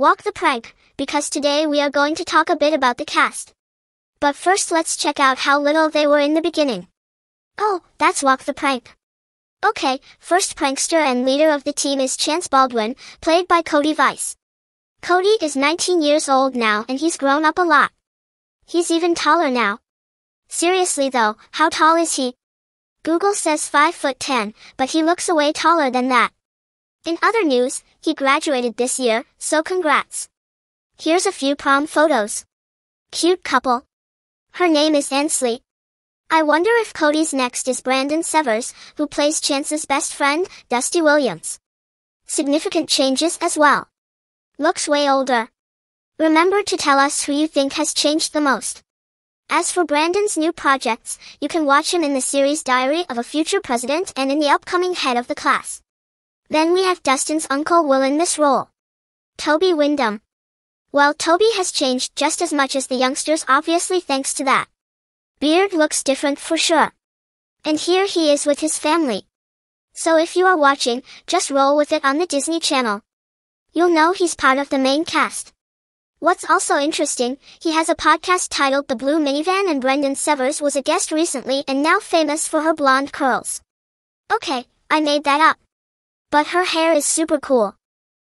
Walk the Prank, because today we are going to talk a bit about the cast. But first let's check out how little they were in the beginning. Oh, that's Walk the Prank. Okay, first prankster and leader of the team is Chance Baldwin, played by Cody Veith. Cody is 19 years old now and he's grown up a lot. He's even taller now. Seriously though, how tall is he? Google says 5'10", but he looks way taller than that. In other news, he graduated this year, so congrats. Here's a few prom photos. Cute couple. Her name is Ansley. I wonder if Cody's next is Brandon Severs, who plays Chance's best friend, Dusty Williams. Significant changes as well. Looks way older. Remember to tell us who you think has changed the most. As for Brandon's new projects, you can watch him in the series Diary of a Future President and in the upcoming Head of the Class. Then we have Dustin's uncle Will in this role. Toby Wyndham. Well, Toby has changed just as much as the youngsters obviously thanks to that. Beard looks different for sure. And here he is with his family. So if you are watching, just roll with it on the Disney Channel. You'll know he's part of the main cast. What's also interesting, he has a podcast titled The Blue Minivan and Brandon Severs was a guest recently and now famous for her blonde curls. Okay, I made that up. But her hair is super cool.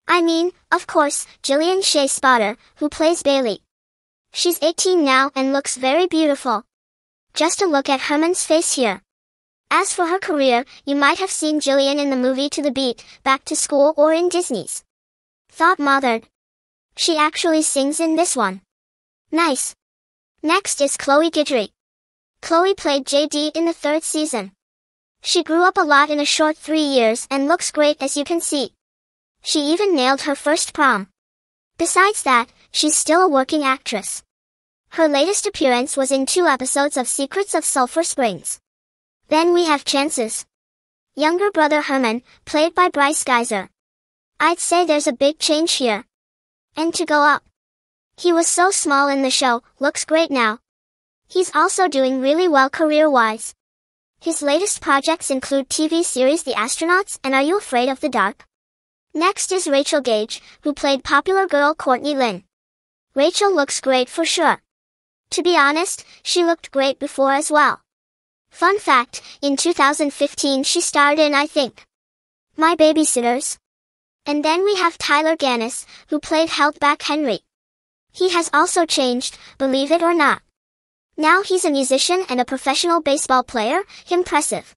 I mean, of course, Jillian Shea Spader, who plays Bailey. She's 18 now and looks very beautiful. Just a look at Herman's face here. As for her career, you might have seen Jillian in the movie To The Beat, Back to School or in Disney's Thought Mothered. She actually sings in this one. Nice. Next is Chloe Guidry. Chloe played JD in the third season. She grew up a lot in a short 3 years and looks great as you can see. She even nailed her first prom. Besides that, she's still a working actress. Her latest appearance was in 2 episodes of Secrets of Sulphur Springs. Then we have Chance's younger brother Herman, played by Bryce Gheisar. I'd say there's a big change here. And to go up. He was so small in the show, looks great now. He's also doing really well career-wise. His latest projects include TV series The Astronauts and Are You Afraid of the Dark? Next is Rachel Gage, who played popular girl Courtney Lynn. Rachel looks great for sure. To be honest, she looked great before as well. Fun fact, in 2015 she starred in I Think, My Babysitters. And then we have Tyler Gannis, who played Held Back Henry. He has also changed, believe it or not. Now he's a musician and a professional baseball player, impressive.